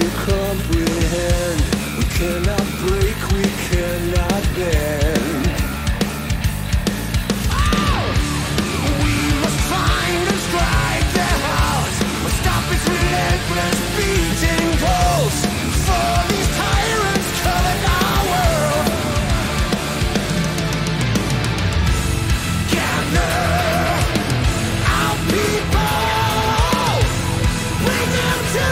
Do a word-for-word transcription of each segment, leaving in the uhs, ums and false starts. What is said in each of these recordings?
to comprehend. We cannot break, we cannot bend. Oh! We must find and strike the house. Must stop its relentless beating pulse. For these tyrants covering our world. Gather our people. Bring them to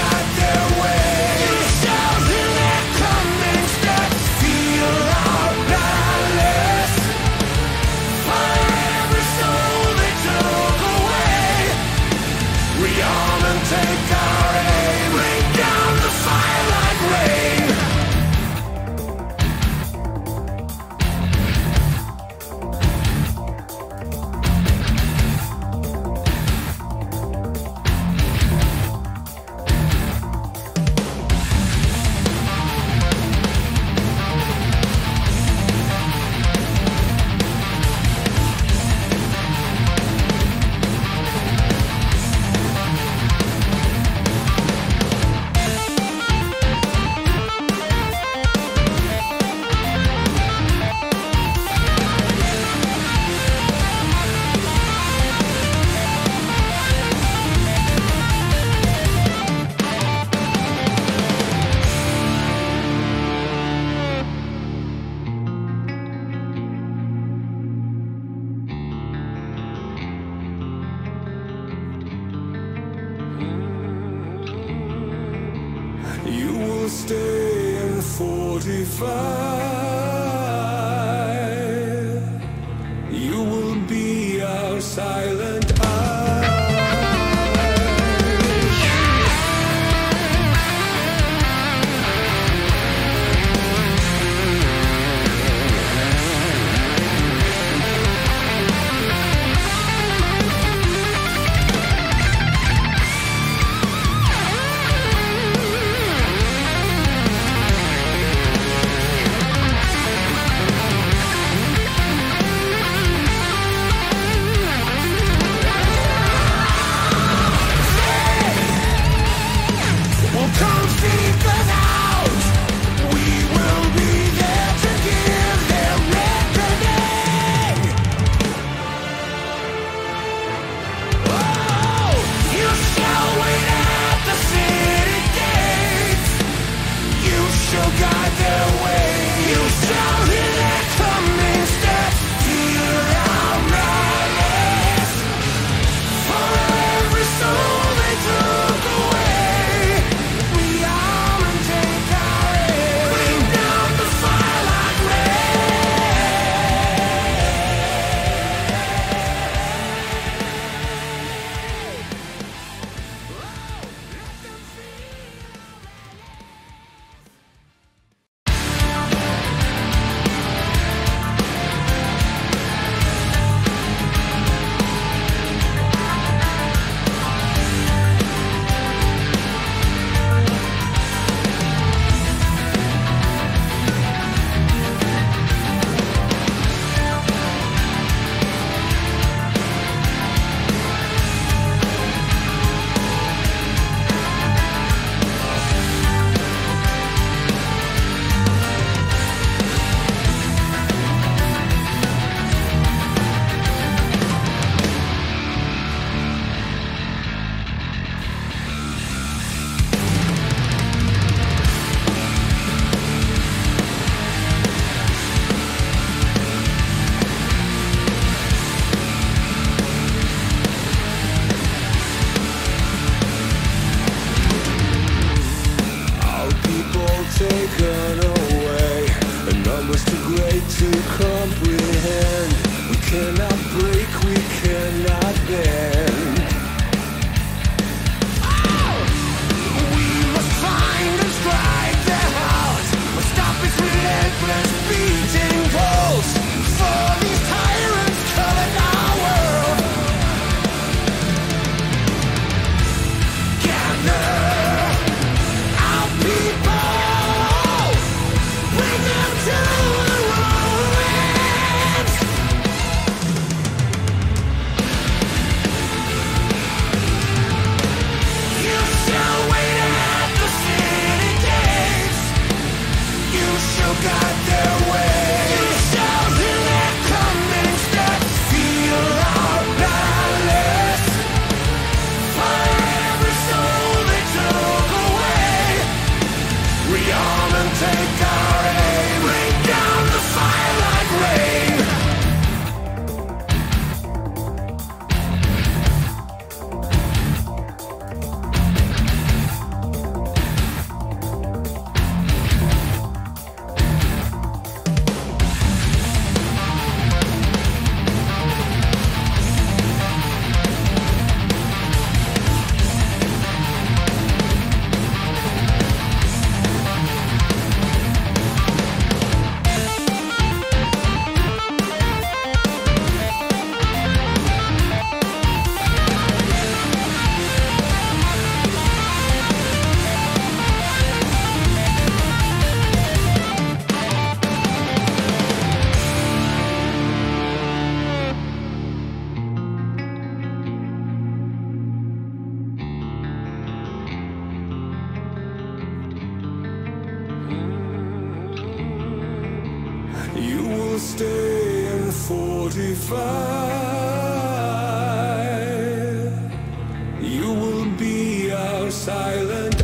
got their way. You will stay in forty-five. You will be our silent taken away, the numbers too great to comprehend. We cannot break, we cannot bend. Oh! We must find and strike the house. Must stop its relentless beating pulse. For these tyrants covering our world. Gather our people. stay in forty-five. You will be our silent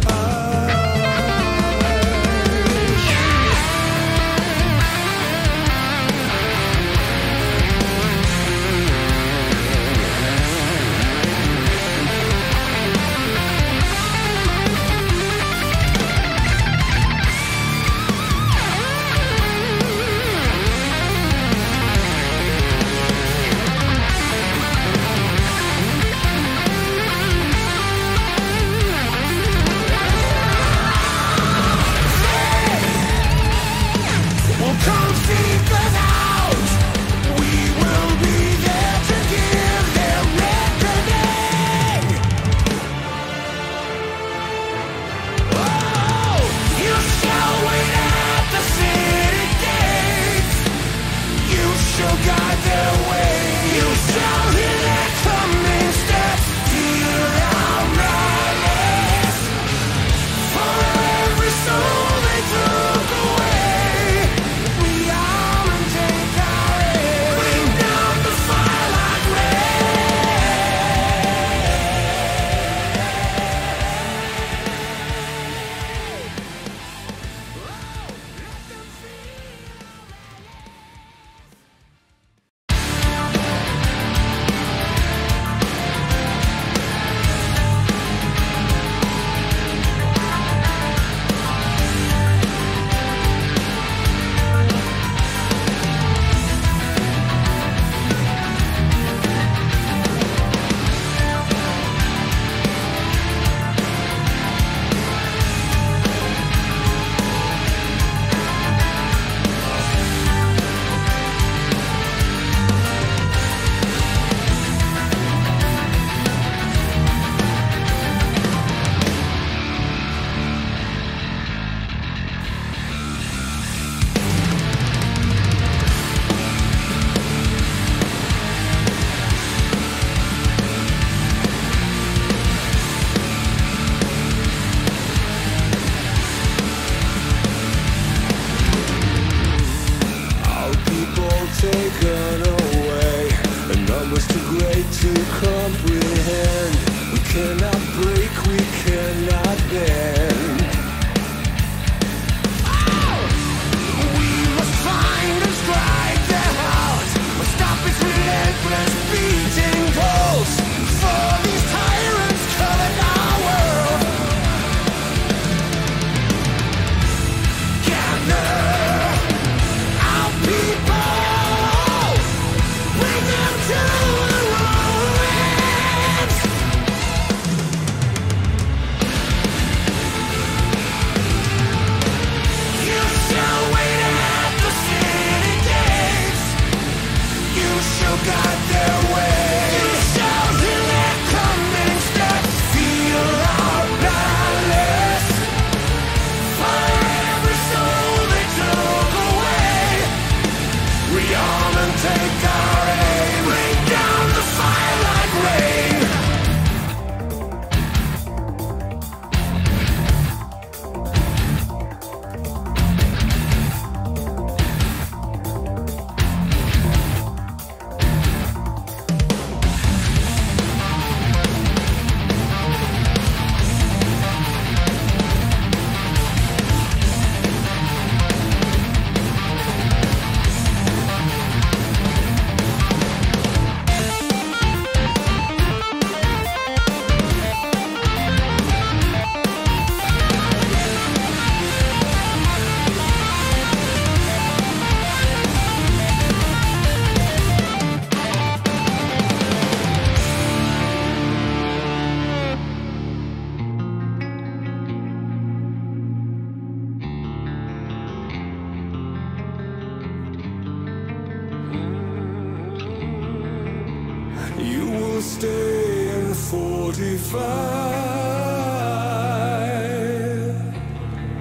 stay in forty-five.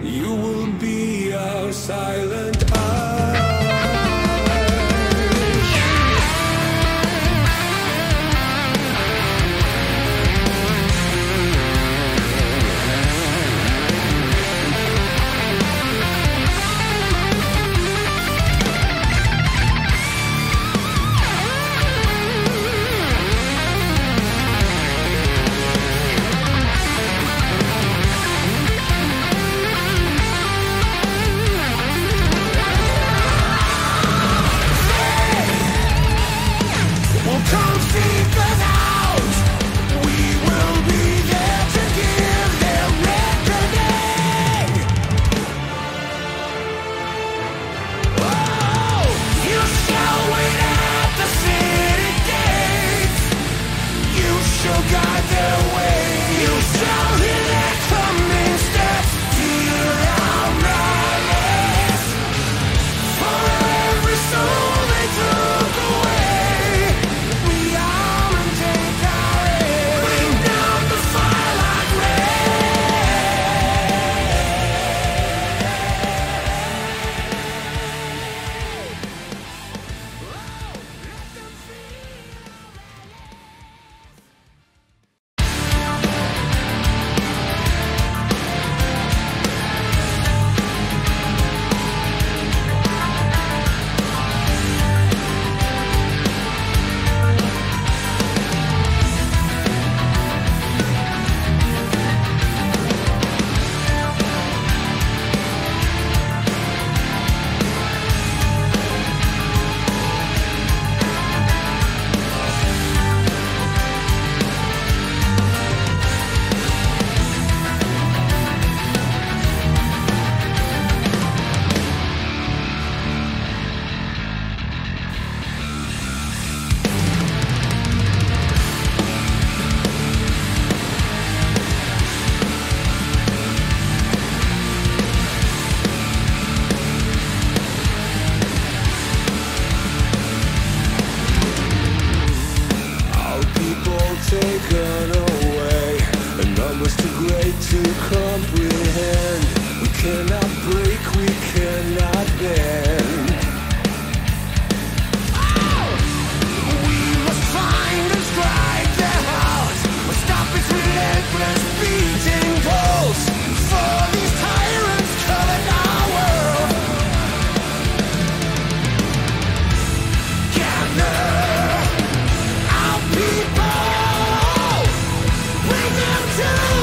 You will be our silent to comprehend. We cannot break, we cannot bend. We must find and strike the house. Must stop its relentless beating pulse. For these tyrants covet our world. Gather our people. Bring them to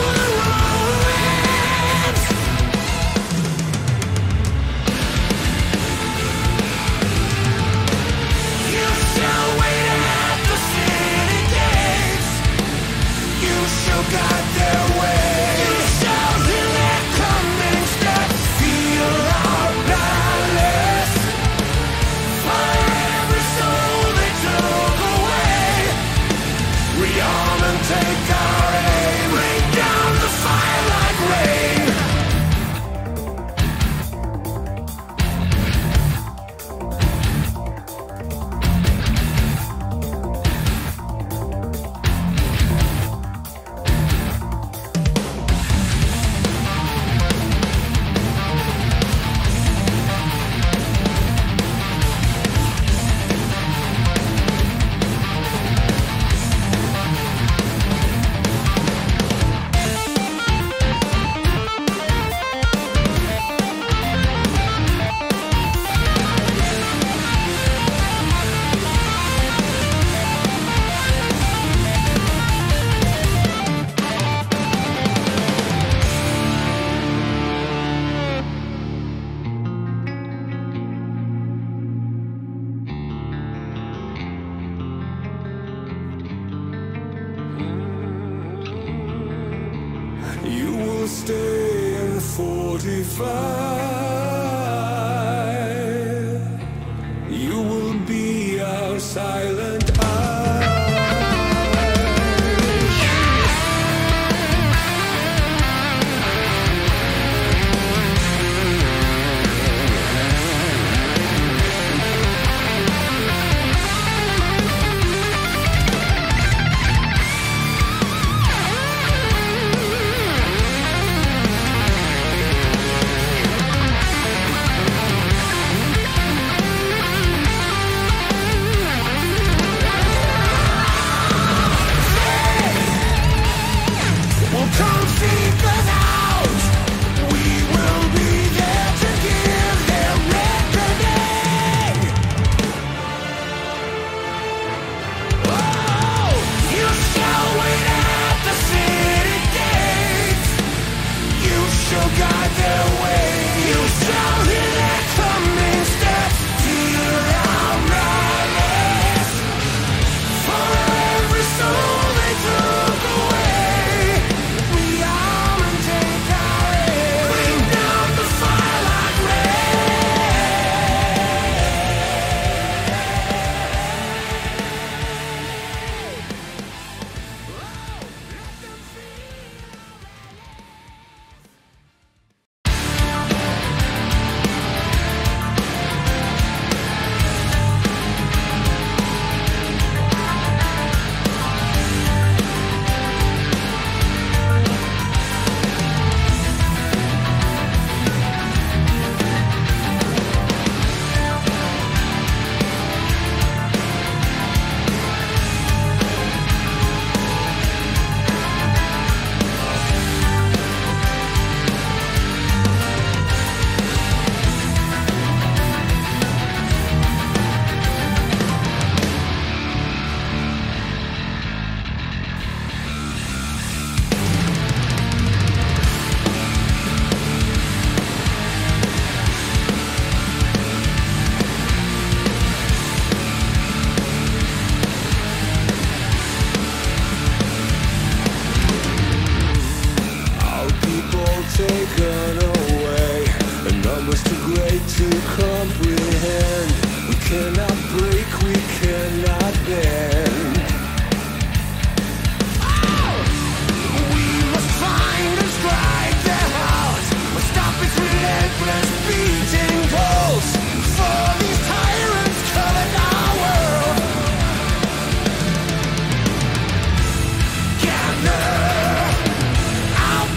forty-five. You will be our silent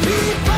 we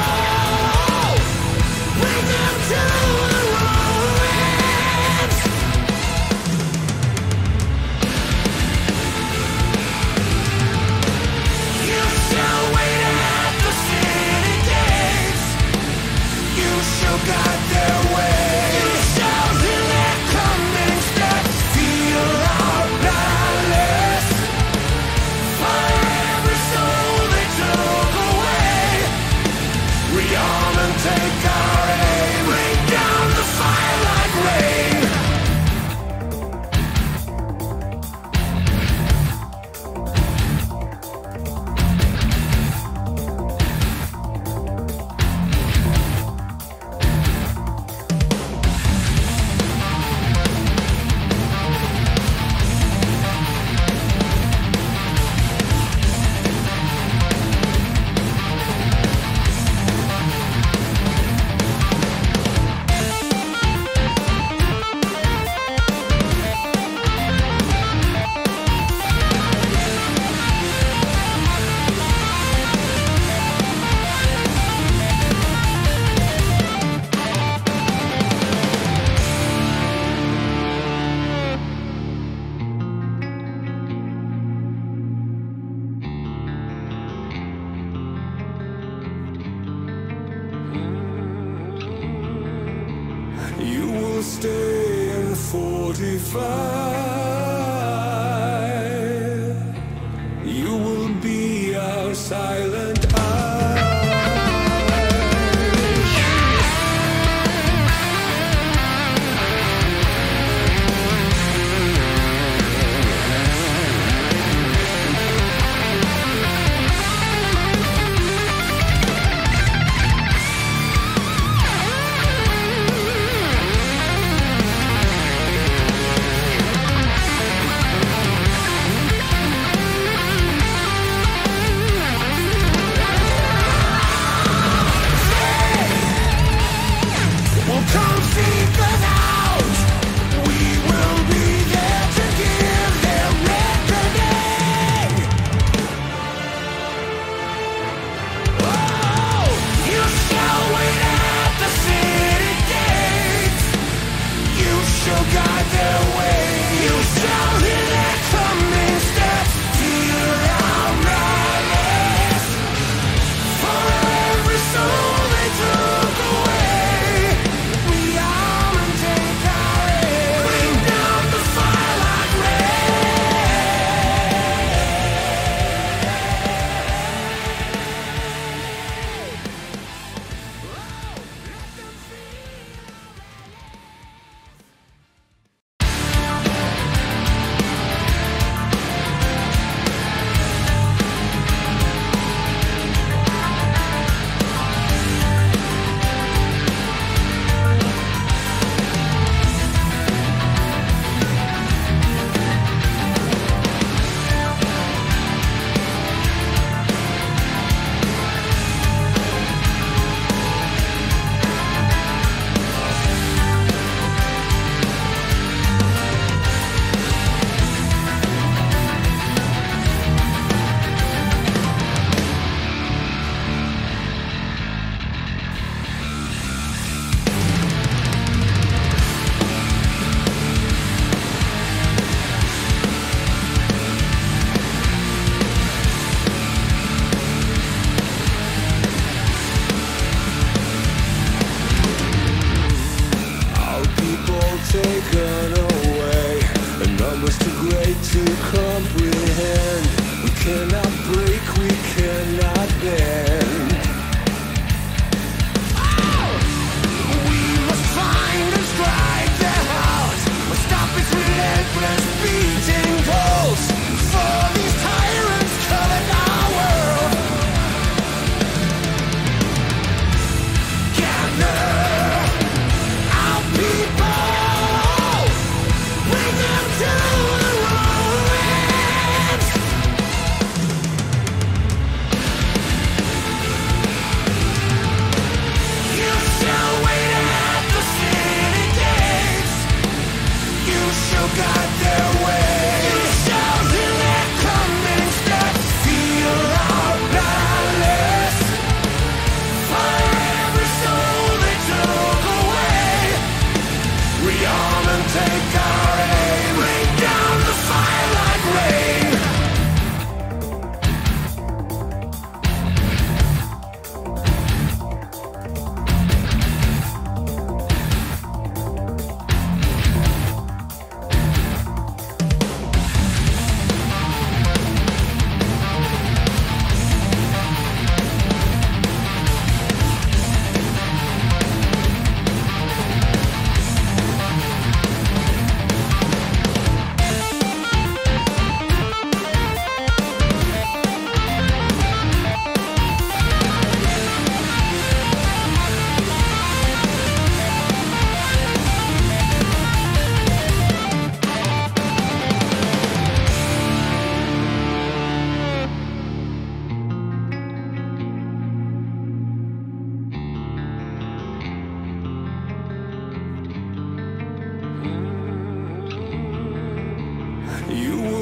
will stay in forty-five. You will be our silent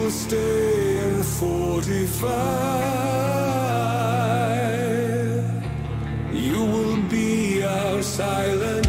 stay in forty-five. You will be our silent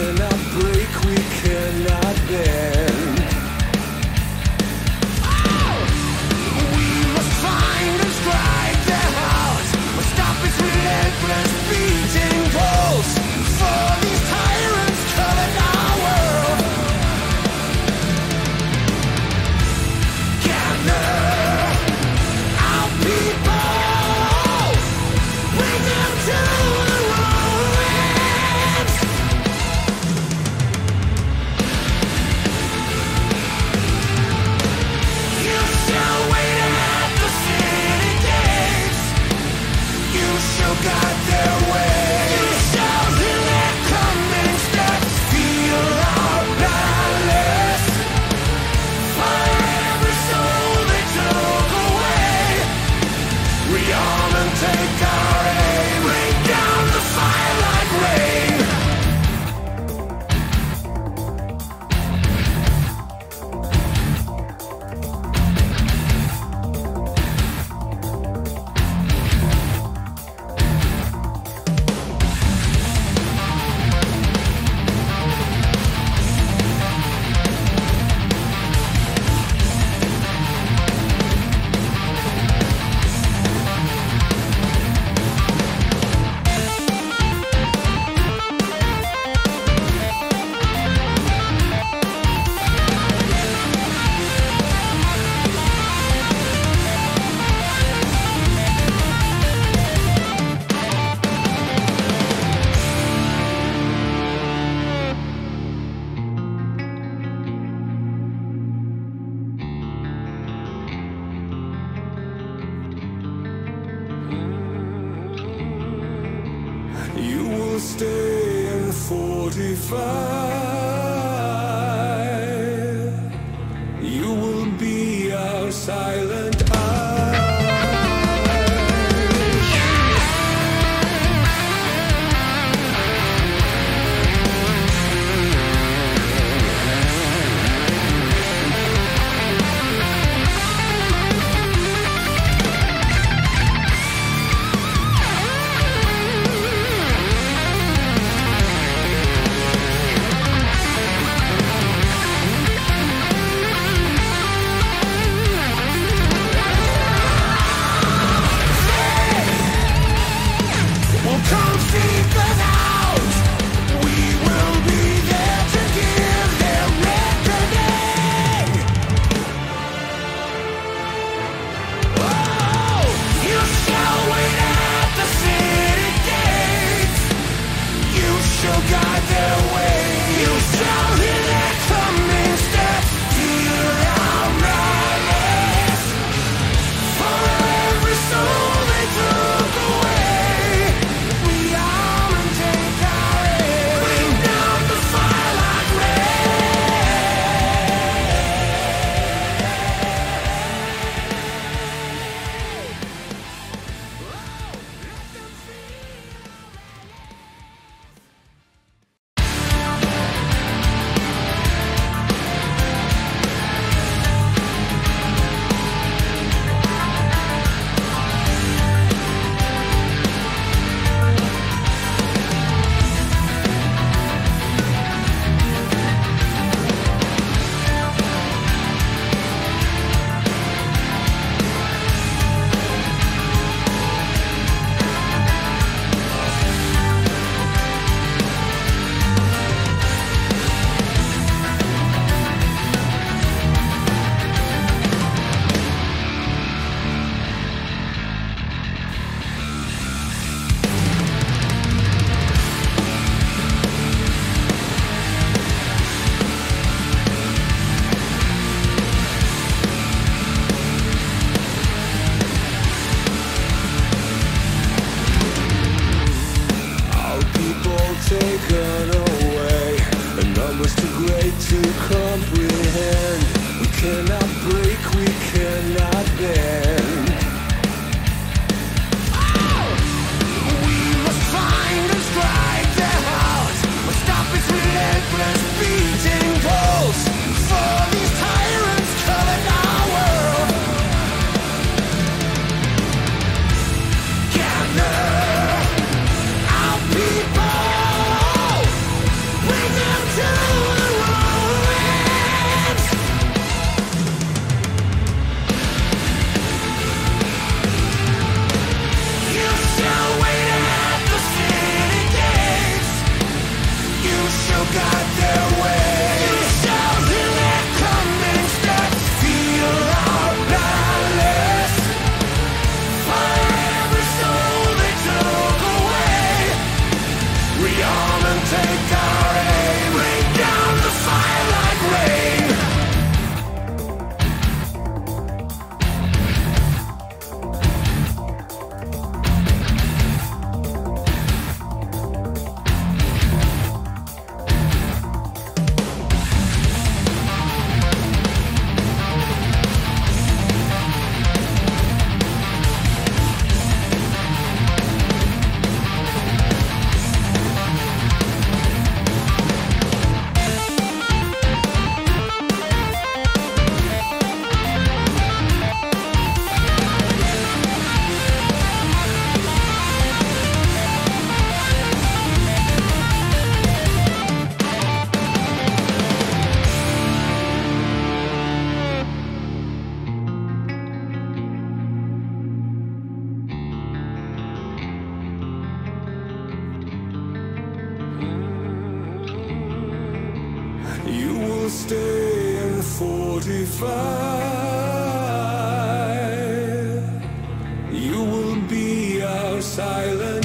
cannot break, we cannot bend. Oh! We must find and strike their house, must stop its relentless beating pulse. For these tyrants covet our world. Gather our people, bring them to forty-five. You will be our silent we will stay in forty-five. You will be our silent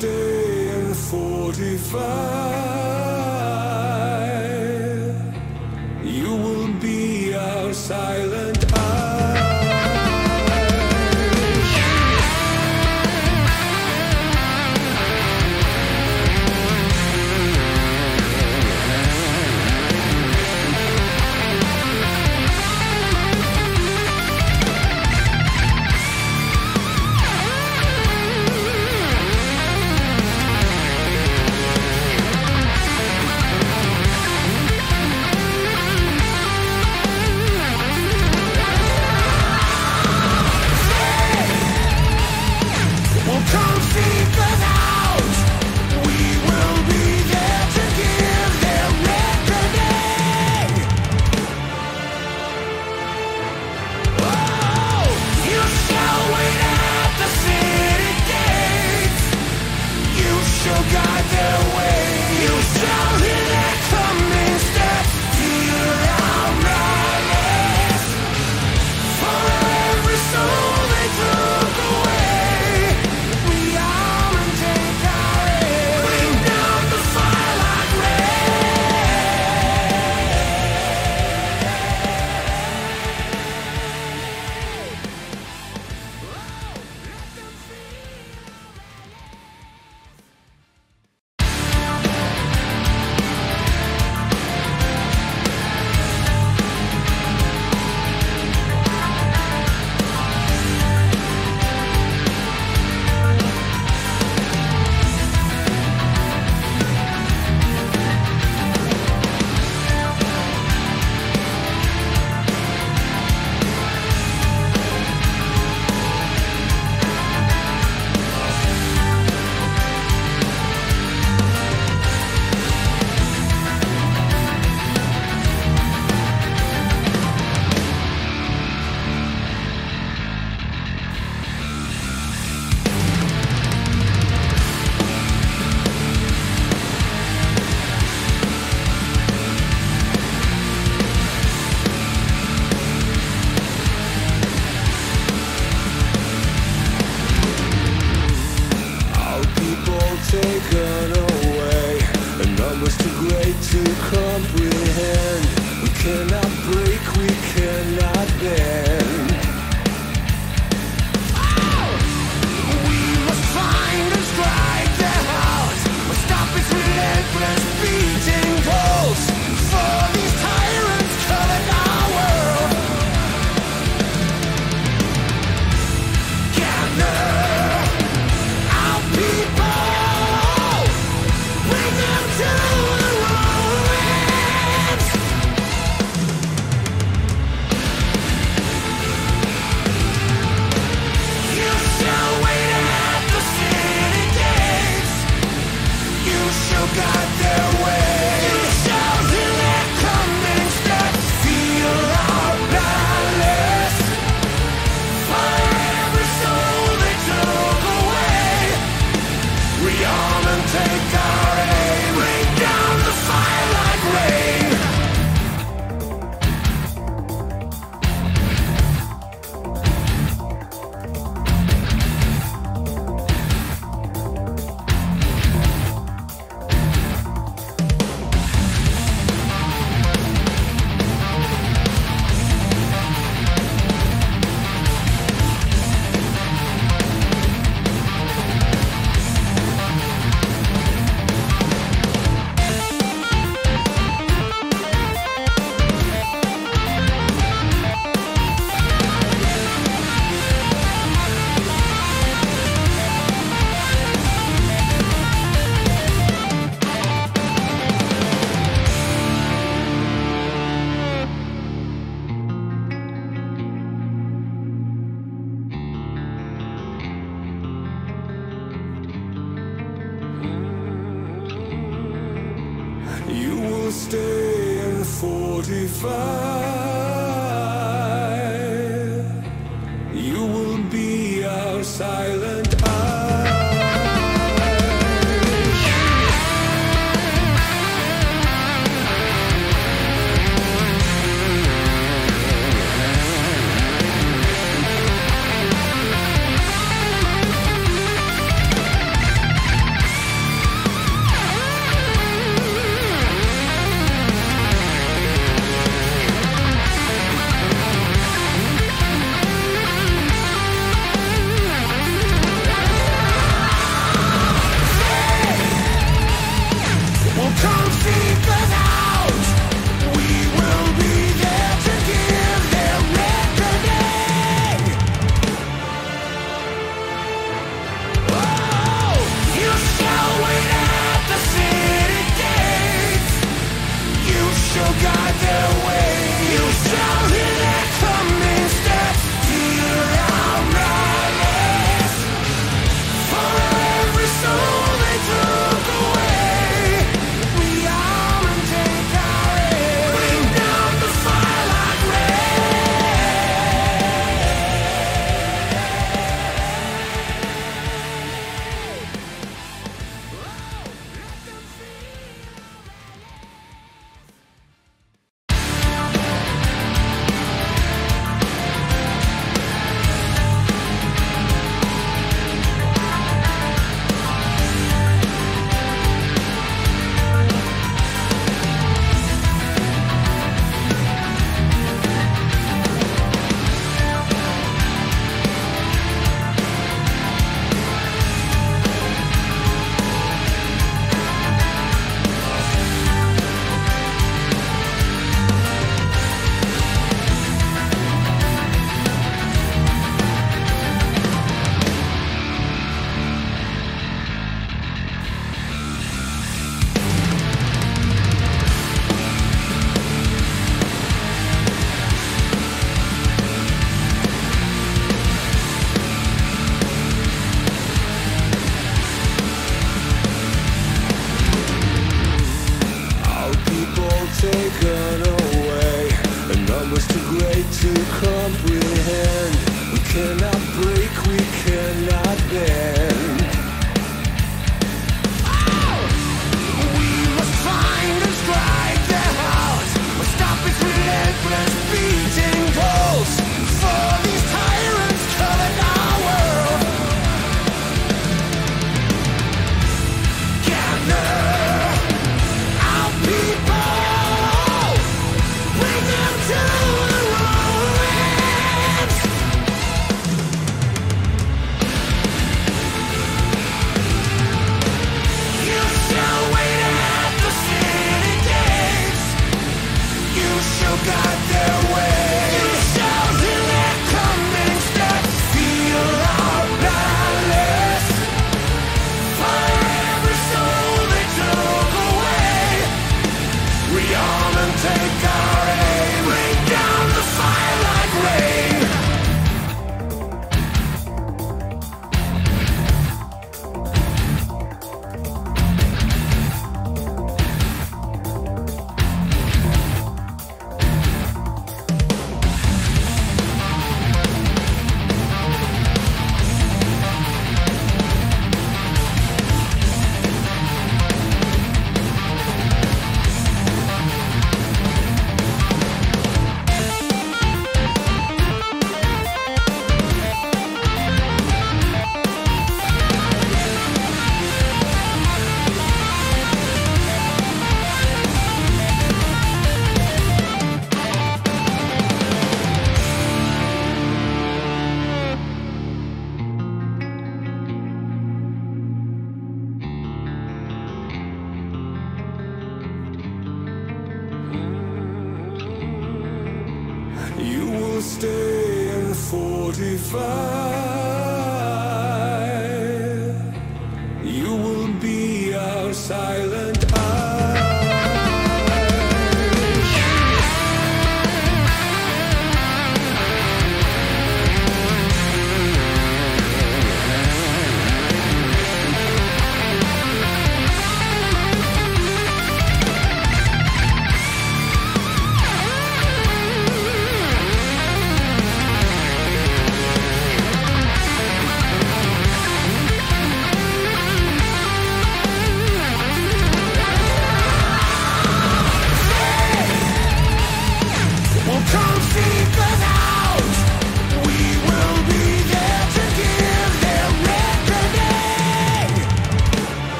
stay in forty-five. You will be our silent cannot break, we cannot bend. Oh! We must find and strike their hearts, must stop its relentless beating pulse. For these tyrants covered our world. Gather our people, bring them to forty-five. You will be our silent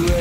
we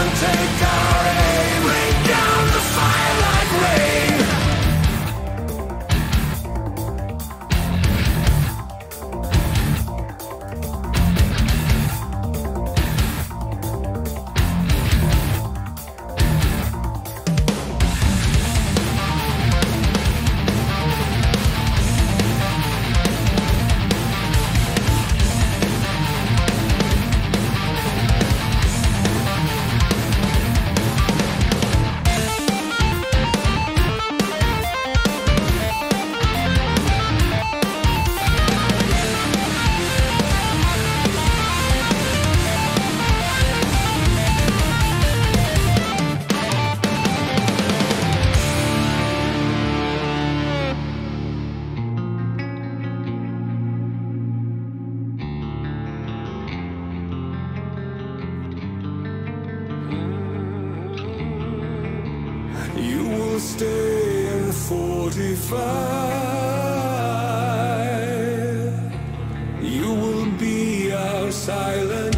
and take our aim. Rain down the fire like rain. Stay in forty-five. You will be our silent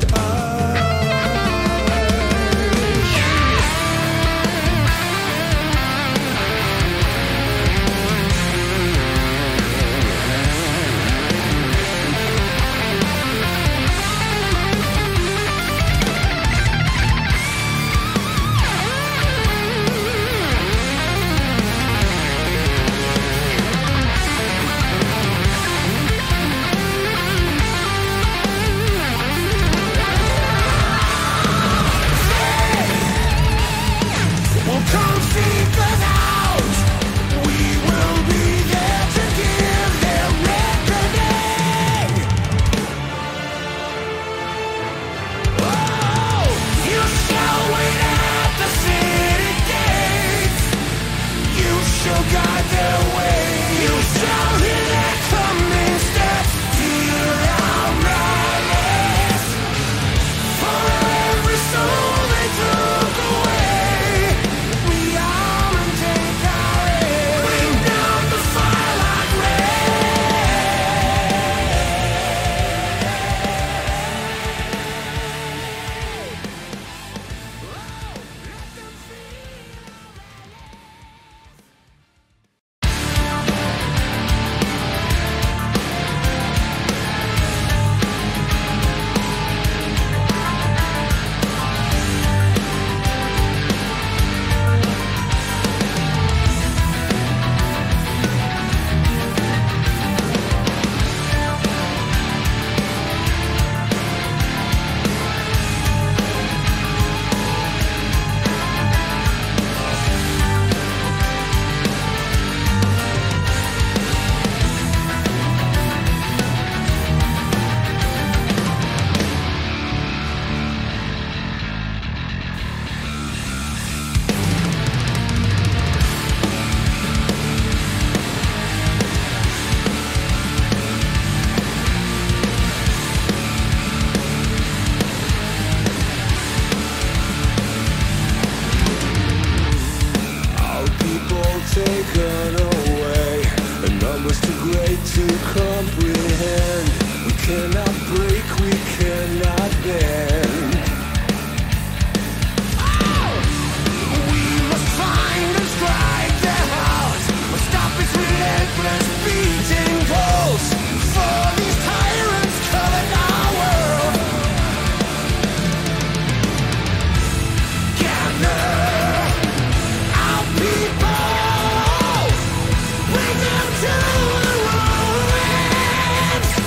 taken away, the numbers too great to comprehend. We cannot break, we cannot bend. Oh! We must find and strike their hearts, must stop its relentless beating pulse. For these tyrants covered our world. Gather our people. Bring them to the ruins.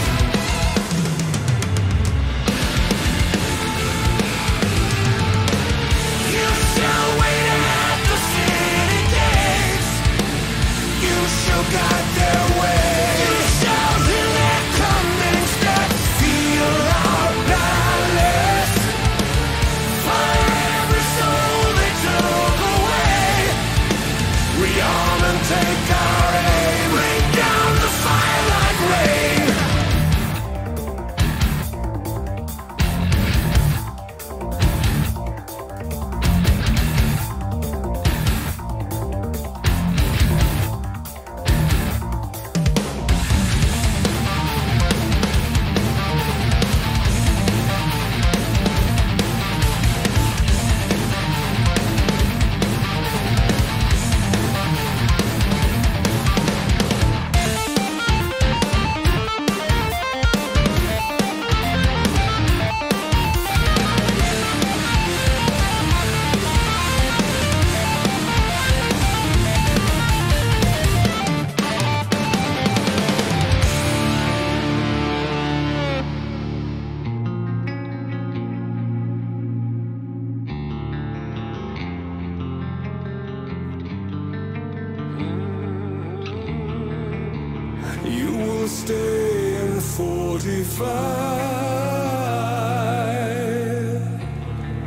will stay in forty-five.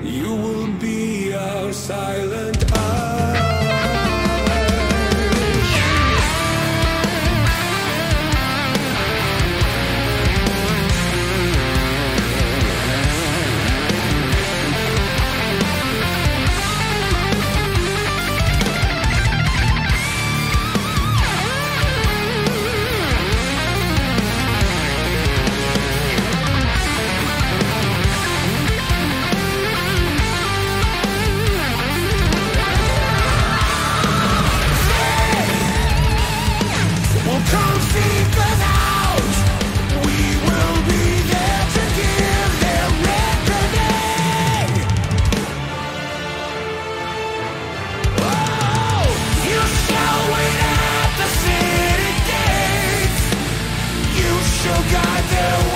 You will be our silent guide their way.